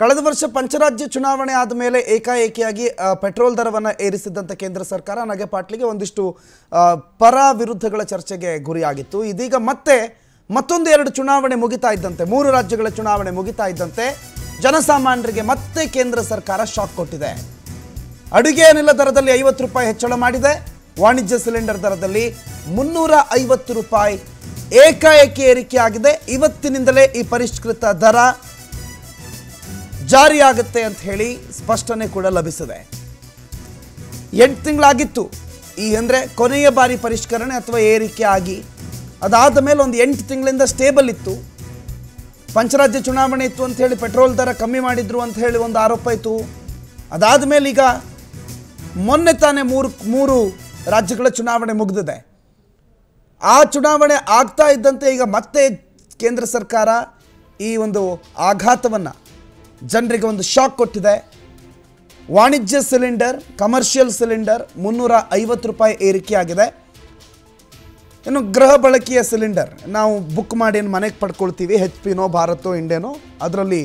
ಕಳೆದ ವರ್ಷ ಪಂಚರಾಜ್ಯ ಚುನಾವಣೆ ಆದ ಮೇಲೆ ಏಕಾಏಕಿಯಾಗಿ ಪೆಟ್ರೋಲ್ ದರವನ್ನ ಏರಿಸಿದಂತ ಕೇಂದ್ರ ಸರ್ಕಾರ ನಗೆಪಾಟ್ಲಿಗೆ ಒಂದಿಷ್ಟು ಪರ ವಿರುದ್ಧಗಳ ಚರ್ಚೆಗೆ ಗುರಿಯಾಗಿತ್ತು। ಇದೀಗ ಮತ್ತೊಂದು ಎರಡು ಚುನಾವಣೆ ಮುಗಿತಾ ಇದ್ದಂತೆ, ಮೂರು ರಾಜ್ಯಗಳ ಚುನಾವಣೆ ಮುಗಿತಾ ಇದ್ದಂತೆ ಜನಸಾಮಾನ್ಯರಿಗೆ ಮತ್ತೆ ಕೇಂದ್ರ ಸರ್ಕಾರ ಶಾಕ್ ಕೊಟ್ಟಿದೆ। ಅಡುಗೆ ಅನಿಲ ದರದಲ್ಲಿ 50 ರೂಪಾಯಿ ಹೆಚ್ಚಳ ಮಾಡಿದೆ, ವಾಣಿಜ್ಯ ಸಿಲಿಂಡರ್ ದರದಲ್ಲಿ 350 ರೂಪಾಯಿ ಏಕಾಏಕಿ ಏರಿಕೆಯಾಗಿದೆ। ಇವತ್ತಿನಿಂದಲೇ ಈ ಪರಿಷ್ಕೃತ ದರ जारी आगते अंत स्पष्टने कूड़ा लभिसिदे। 8 तिंगळागित्तु ई अंद्रे कोनेय बारी परिष्करणे अथवा एरिके आगि अदाद मेले ओंदु 8 तिंगळिंद स्टेबल इत्तु। पंचराज्य चुनावणे इत्तु अंत हेळि पेट्रोल दर कम्मी माडिद्रु अंत हेळि ओंदु आरोप इत्तु। अदाद मेले ईग मोन्ने ताने मूरु राज्यगळ चुनावणे मुगिदिदे। आ चुनावणे आगता इद्दंते ईग मत्ते केंद्र सरकार ई ओंदु आघातवन्न ಜನರಿಗೆ ಒಂದು ಶಾಕ್ ಕೊಟ್ಟಿದೆ। ವಾಣಿಜ್ಯ ಸಿಲಿಂಡರ್ ಕಮರ್ಷಿಯಲ್ ಸಿಲಿಂಡರ್ 350 ರೂಪಾಯಿ ಏರಿಕೆ ಆಗಿದೆ। ಇನ್ನು ಗೃಹ ಬಳಕೆಯ ಸಿಲಿಂಡರ್ ನಾವು ಬುಕ್ ಮಾಡಿ ಮನೆಗೆ ಪಡ್ಕೊಳ್ತೀವಿ, ಹೆಚ್ಪಿನೋ ಭಾರತೋ ಇಂಡಿಯನೋ, ಅದರಲ್ಲಿ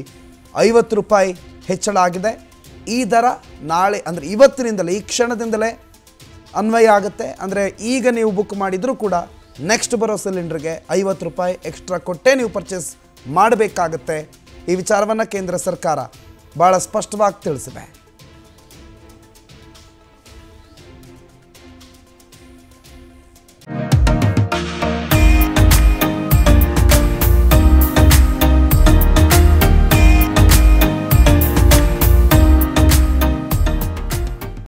50 ರೂಪಾಯಿ ಹೆಚ್ಚಳ ಆಗಿದೆ। ಈ ದರ ನಾಳೆ ಅಂದ್ರೆ ಇವತ್ತಿನಿಂದಲೇ ಈ ಕ್ಷಣದಿಂದಲೇ ಅನ್ವಯ ಆಗುತ್ತೆ। ಅಂದ್ರೆ ಈಗ ನೀವು ಬುಕ್ ಮಾಡಿದ್ರು ಕೂಡ ನೆಕ್ಸ್ಟ್ ಬರೋ ಸಿಲಿಂಡರ್ಗೆ 50 ರೂಪಾಯಿ ಎಕ್ಸ್ಟ್ರಾ ಕೊಟ್ಟೆ ನೀವು ಪರ್ಚೇಸ್ ಮಾಡಬೇಕಾಗುತ್ತೆ। यह विचारवान केंद्र सरकार भाला स्पष्टवा ತಿಳಿಸಿದೆ।